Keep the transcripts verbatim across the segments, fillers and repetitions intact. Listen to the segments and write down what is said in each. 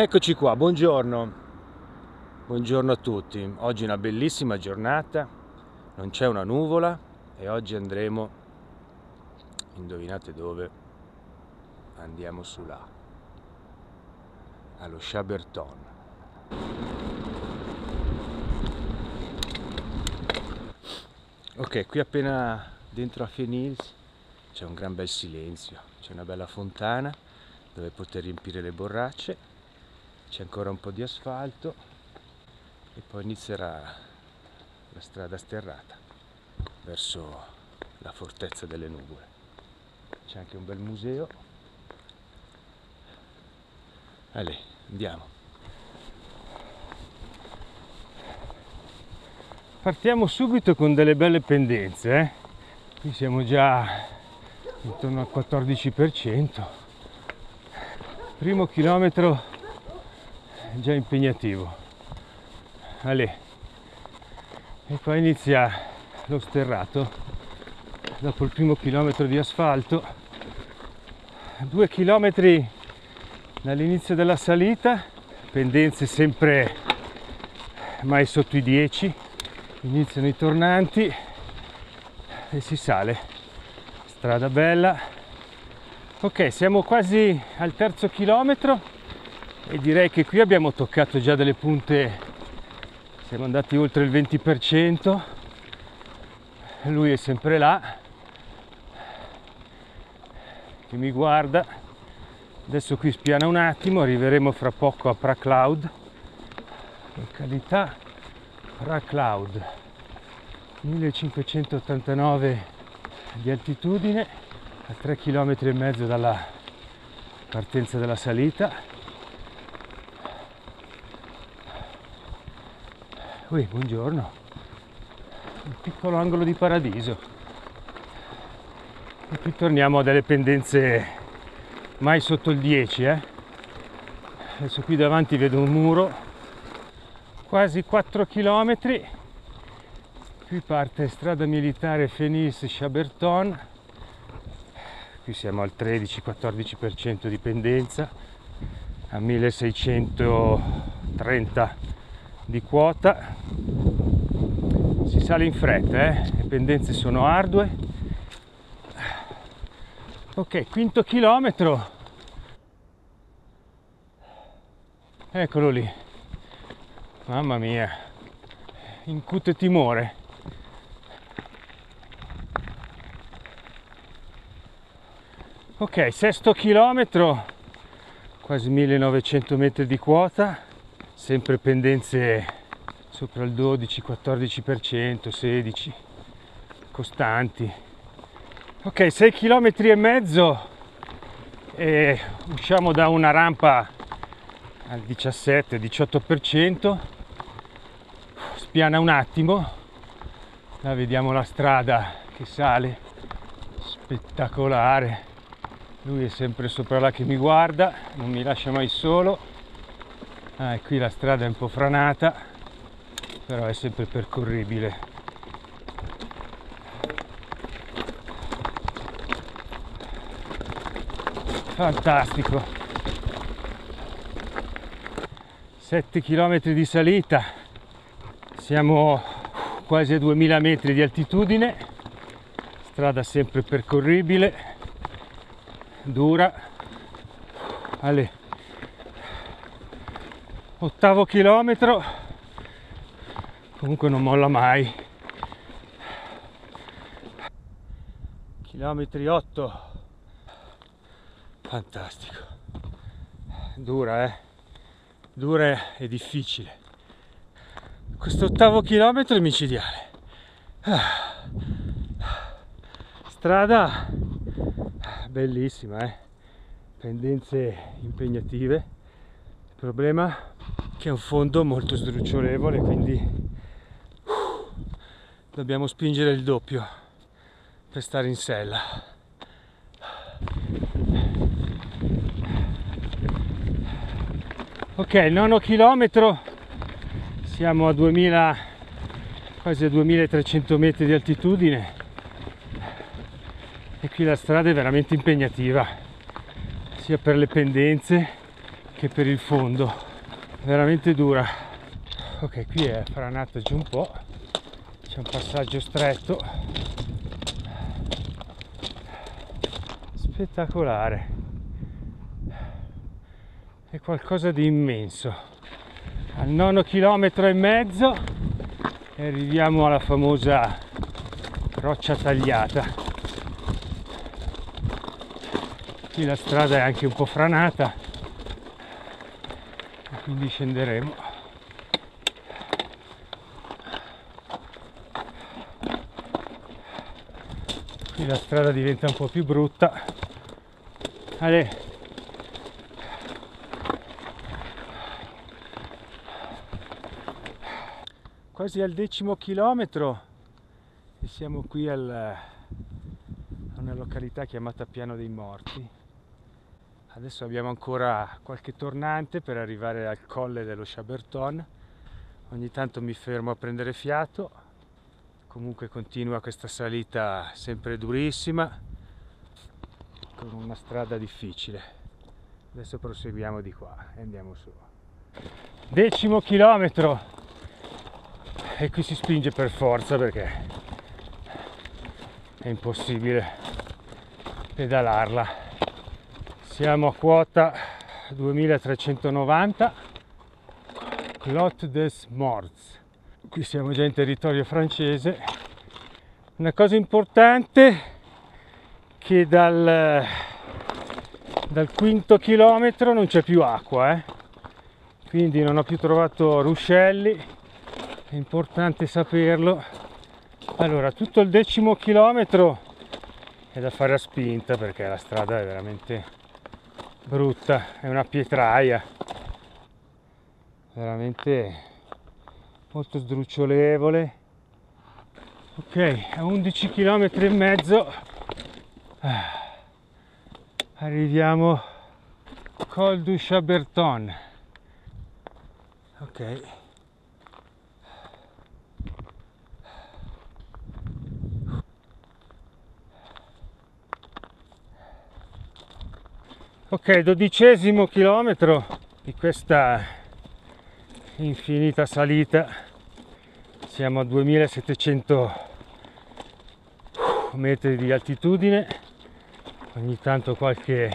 Eccoci qua, buongiorno, buongiorno a tutti. Oggi è una bellissima giornata, non c'è una nuvola e oggi andremo, indovinate dove? Andiamo su là, allo Chaberton. Ok, qui appena dentro a Fenils c'è un gran bel silenzio, c'è una bella fontana dove poter riempire le borracce, c'è ancora un po' di asfalto e poi inizierà la strada sterrata verso la fortezza delle nuvole. C'è anche un bel museo. Allora, andiamo. Partiamo subito con delle belle pendenze, eh? Qui siamo già intorno al quattordici per cento. Primo chilometro già impegnativo. Allè. E poi inizia lo sterrato. Dopo il primo chilometro di asfalto, due chilometri dall'inizio della salita, pendenze sempre mai sotto i dieci, iniziano i tornanti e si sale. Strada bella. Ok, siamo quasi al terzo chilometro e direi che qui abbiamo toccato già delle punte, siamo andati oltre il venti per cento, lui è sempre là, che mi guarda, adesso qui spiana un attimo, arriveremo fra poco a Praclaud, località Praclaud, millecinquecentottantanove di altitudine, a tre chilometri e mezzo dalla partenza della salita. Ui, buongiorno, un piccolo angolo di paradiso. E qui torniamo a delle pendenze mai sotto il dieci. Eh? Adesso qui davanti vedo un muro, quasi quattro chilometri. Qui parte strada militare Fenils-Chaberton. Qui siamo al tredici quattordici per cento di pendenza, a milleseicentotrenta di quota. Si sale in fretta, eh? Le pendenze sono ardue. Ok, quinto chilometro. Eccolo lì. Mamma mia, incute timore. Ok, sesto chilometro, quasi millenovecento metri di quota, sempre pendenze sopra il dodici quattordici per cento, sedici, costanti. Ok, sei chilometri e mezzo e usciamo da una rampa al diciassette diciotto per cento, spiana un attimo, là vediamo la strada che sale, spettacolare. Lui è sempre sopra là che mi guarda, non mi lascia mai solo. Ah, e qui la strada è un po' franata, però è sempre percorribile. Fantastico! sette chilometri di salita, siamo quasi a duemila metri di altitudine, strada sempre percorribile. Dura. Allè. Ottavo chilometro, comunque non molla mai. Chilometri otto, fantastico, dura eh dura e difficile. Questo ottavo chilometro è micidiale. Strada bellissima, eh? Pendenze impegnative, il problema è che è un fondo molto sdrucciolevole, quindi uh, dobbiamo spingere il doppio per stare in sella. Ok, nono chilometro, siamo a duemila, quasi a duemilatrecento metri di altitudine. E qui la strada è veramente impegnativa, sia per le pendenze che per il fondo, veramente dura. Ok, qui è franata giù un po', c'è un passaggio stretto spettacolare, è qualcosa di immenso. Al nono chilometro e mezzo e arriviamo alla famosa roccia tagliata. Qui la strada è anche un po' franata, quindi scenderemo. Qui la strada diventa un po' più brutta. Allez. Quasi al decimo chilometro e siamo qui al, a una località chiamata Piano dei Morti. Adesso abbiamo ancora qualche tornante per arrivare al colle dello Chaberton. Ogni tanto mi fermo a prendere fiato. Comunque continua questa salita sempre durissima, con una strada difficile. Adesso proseguiamo di qua e andiamo su. Decimo chilometro! E qui si spinge per forza perché è impossibile pedalarla. Siamo a quota duemilatrecentonovanta, Clot des Morts. Qui siamo già in territorio francese. Una cosa importante che dal, dal quinto chilometro non c'è più acqua, eh? Quindi non ho più trovato ruscelli. È importante saperlo. Allora, tutto il decimo chilometro è da fare a spinta perché la strada è veramente brutta, è una pietraia, veramente molto sdrucciolevole. Ok, a undici chilometri e mezzo arriviamo Col du Chaberton. Ok, Ok, dodicesimo chilometro di questa infinita salita, siamo a duemilasettecento metri di altitudine, ogni tanto qualche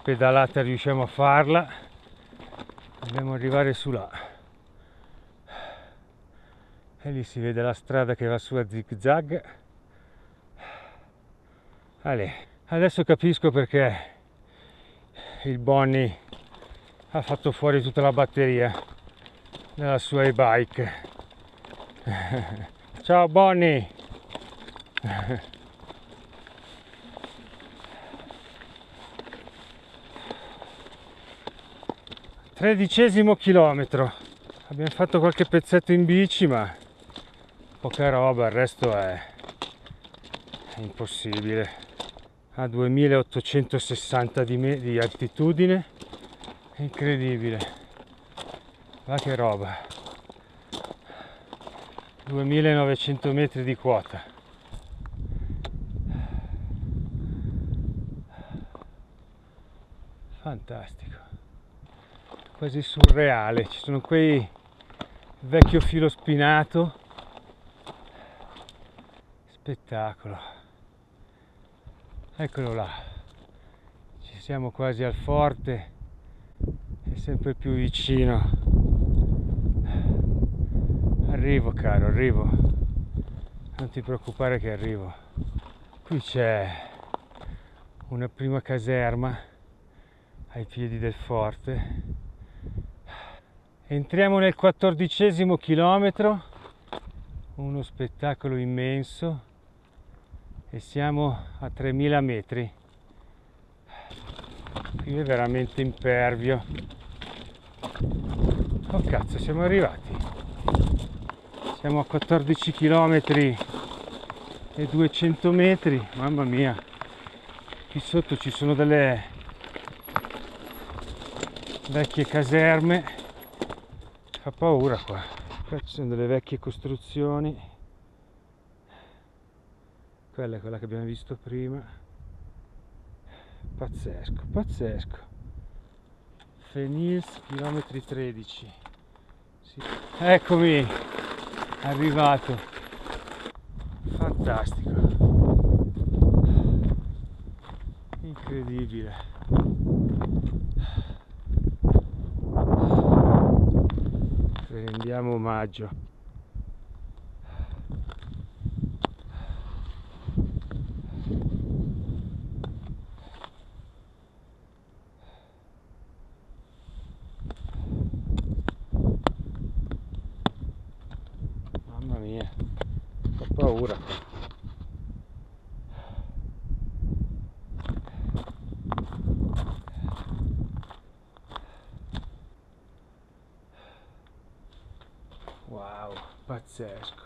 pedalata riusciamo a farla, dobbiamo arrivare su là e lì si vede la strada che va su a zig-zag. Allez, adesso capisco perché il Bonnie ha fatto fuori tutta la batteria della sua e-bike. Ciao Bonnie! Tredicesimo chilometro. Abbiamo fatto qualche pezzetto in bici, ma poca roba, il resto è impossibile. A duemilaottocentosessanta di, me, di altitudine, incredibile, ma che roba, duemilanovecento metri di quota. Fantastico, quasi surreale, ci sono quei vecchio filo spinato, spettacolo. Eccolo là, ci siamo quasi al forte, è sempre più vicino. Arrivo caro, arrivo, non ti preoccupare che arrivo. Qui c'è una prima caserma ai piedi del forte. Entriamo nel quattordicesimo chilometro, uno spettacolo immenso. E siamo a tremila metri, qui è veramente impervio. Oh cazzo, siamo arrivati, siamo a quattordici chilometri e duecento metri, mamma mia, qui sotto ci sono delle vecchie caserme, fa paura qua, qua ci sono delle vecchie costruzioni. Quella è quella che abbiamo visto prima. Pazzesco, pazzesco. Fenils, chilometri tredici. Sì. Eccomi, arrivato. Fantastico. Incredibile. Prendiamo maggio. Mamma mia, ho paura. Wow, pazzesco,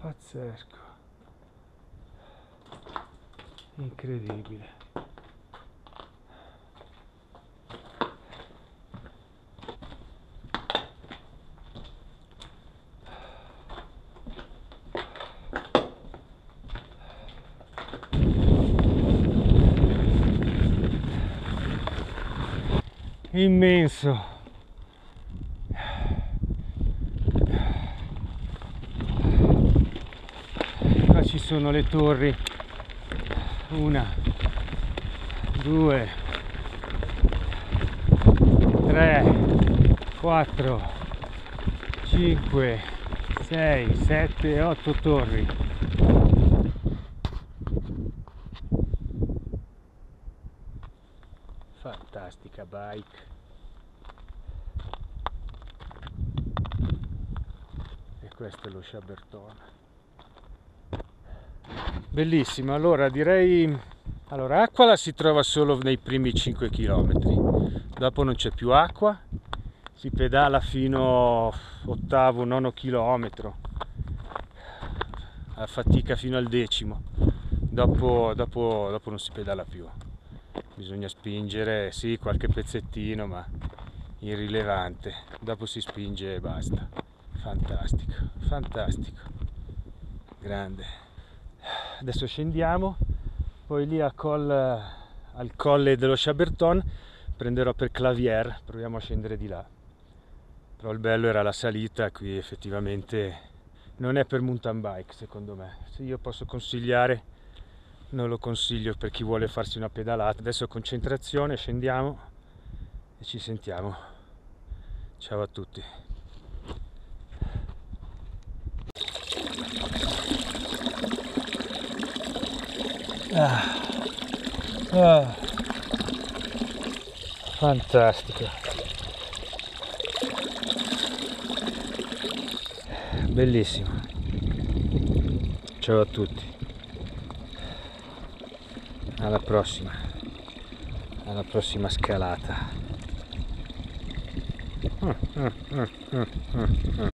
pazzesco, incredibile. Immenso, qua ci sono le torri, una, due, tre, quattro, cinque, sei, sette, otto torri. Fantastica bike, e questo è lo Chaberton, bellissimo. Allora direi, allora acqua la si trova solo nei primi cinque chilometri, dopo non c'è più acqua, si pedala fino all'ottavo, nono chilometro, a fatica fino al decimo, dopo, dopo, dopo non si pedala più. Bisogna spingere, sì, qualche pezzettino, ma irrilevante. Dopo si spinge e basta. Fantastico, fantastico. Grande. Adesso scendiamo, poi lì a col, al colle dello Chaberton prenderò per Claviere, proviamo a scendere di là. Però il bello era la salita, qui effettivamente non è per mountain bike, secondo me. Se io posso consigliare... non lo consiglio per chi vuole farsi una pedalata. Adesso concentrazione, scendiamo e ci sentiamo. Ciao a tutti. Ah, ah, fantastico, bellissimo. Ciao a tutti. Alla prossima, alla prossima scalata.